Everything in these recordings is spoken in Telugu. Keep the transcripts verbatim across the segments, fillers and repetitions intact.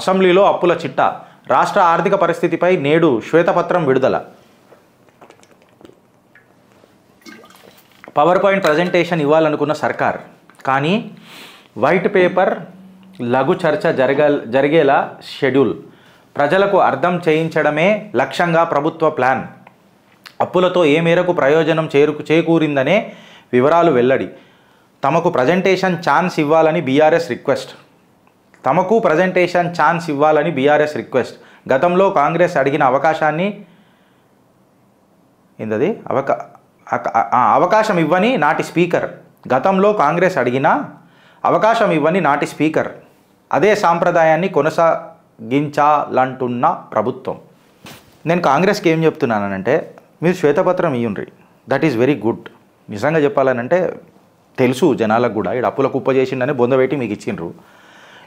అసెంబ్లీలో అప్పుల చిట్టా రాష్ట్ర ఆర్థిక పరిస్థితిపై నేడు శ్వేతపత్రం విడుదల. పవర్ పాయింట్ ప్రజెంటేషన్ ఇవ్వాలనుకున్న సర్కార్ కానీ వైట్ పేపర్ లఘు చర్చ జరగ జరిగేలా షెడ్యూల్. ప్రజలకు అర్థం చేయించడమే లక్ష్యంగా ప్రభుత్వ ప్లాన్. అప్పులతో ఏ మేరకు ప్రయోజనం చేరుకు చేకూరిందనే వివరాలు వెల్లడి. తమకు ప్రజెంటేషన్ ఛాన్స్ ఇవ్వాలని బీఆర్ఎస్ రిక్వెస్ట్. తమకు ప్రజెంటేషన్ ఛాన్స్ ఇవ్వాలని బీఆర్ఎస్ రిక్వెస్ట్. గతంలో కాంగ్రెస్ అడిగిన అవకాశాన్ని ఏందది అవక అవకాశం ఇవ్వని నాటి స్పీకర్ గతంలో కాంగ్రెస్ అడిగిన అవకాశం ఇవ్వని నాటి స్పీకర్ అదే సాంప్రదాయాన్ని కొనసాగించాలంటున్న ప్రభుత్వం. నేను కాంగ్రెస్కి ఏం చెప్తున్నానంటే, మీరు శ్వేతపత్రం ఇయ్యండి, దట్ ఈజ్ వెరీ గుడ్. నిజంగా చెప్పాలనంటే తెలుసు జనాలకు కూడా, ఇక్కడ అప్పుల కుప్ప చేసిండని బొందబెట్టి మీకు ఇచ్చిండ్రు.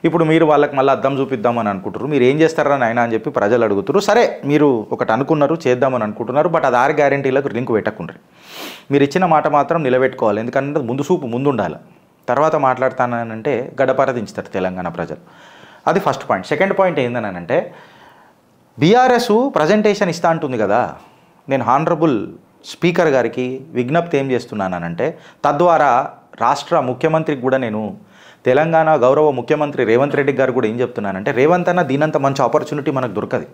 ఇప్పుడు మీరు వాళ్ళకి మళ్ళీ అద్దం చూపిద్దామని అనుకుంటున్నారు. మీరు ఏం చేస్తారని ఆయన అని చెప్పి ప్రజలు అడుగుతున్నారు. సరే, మీరు ఒకటి అనుకున్నారు, చేద్దామని అనుకుంటున్నారు, బట్ అది ఆరు గ్యారంటీలకు లింక్ పెట్టకుండ్రి. మీరు ఇచ్చిన మాట మాత్రం నిలబెట్టుకోవాలి, ఎందుకంటే ముందు చూపు ముందు ఉండాలి. తర్వాత మాట్లాడతానంటే గడపరదించుతారు తెలంగాణ ప్రజలు. అది ఫస్ట్ పాయింట్. సెకండ్ పాయింట్ ఏందనంటే, బీఆర్ఎస్ ప్రజెంటేషన్ ఇస్తా అంటుంది కదా, నేను హానరబుల్ స్పీకర్ గారికి విజ్ఞప్తి ఏం చేస్తున్నానంటే, తద్వారా రాష్ట్ర ముఖ్యమంత్రికి కూడా, నేను తెలంగాణ గౌరవ ముఖ్యమంత్రి రేవంత్ రెడ్డి గారు కూడా ఏం చెప్తున్నానంటే, రేవంత్ అన్న దీనంత మంచి ఆపర్చునిటీ మనకు దొరకదు.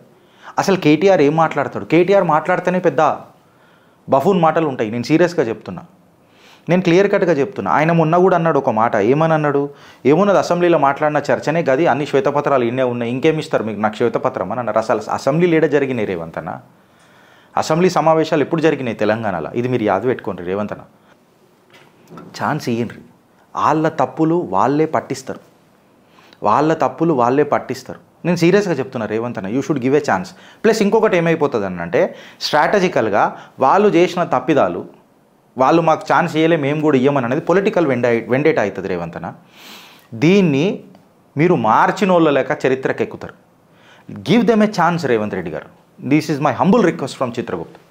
అసలు కేటీఆర్ ఏం మాట్లాడతాడు? కేటీఆర్ మాట్లాడితేనే పెద్ద బఫూన్ మాటలు ఉంటాయి. నేను సీరియస్గా చెప్తున్నా, నేను క్లియర్ కట్గా చెప్తున్నా. ఆయన మొన్న కూడా అన్నాడు ఒక మాట, ఏమని అన్నాడు, ఏమున్నది అసెంబ్లీలో మాట్లాడిన చర్చనే గది, అన్ని శ్వేతపత్రాలు ఇన్నే ఉన్నాయి, ఇంకేమిస్తారు మీకు నాకు శ్వేతపత్రం అని అన్నారు. అసలు అసెంబ్లీ లీడ జరిగినాయి రేవంత్ అన్న, అసెంబ్లీ సమావేశాలు ఎప్పుడు జరిగినాయి తెలంగాణలో? ఇది మీరు యాద పెట్టుకోండి. రేవంత్ అన్న ఛాన్స్ ఇయ్యండి, వాళ్ళ తప్పులు వాళ్ళే పట్టిస్తారు, వాళ్ళ తప్పులు వాళ్ళే పట్టిస్తారు. నేను సీరియస్గా చెప్తున్నా రేవంత్ అన్న, you should give a chance. Plus ఇంకొకటి ఏమైపోతుంది అని అంటే, స్ట్రాటజికల్గా వాళ్ళు చేసిన తప్పిదాలు, వాళ్ళు మాకు ఛాన్స్ ఇయ్యలే మేము కూడా ఇవ్వమని అనేది పొలిటికల్ వెండ వెండేట అవుతుంది రేవంత్ అన్న. దీన్ని మీరు మార్చినోళ్ళ లేక చరిత్రకు ఎక్కుతారు. Give them a chance Revanth Reddy గారు. This is my humble request from Chitragupta.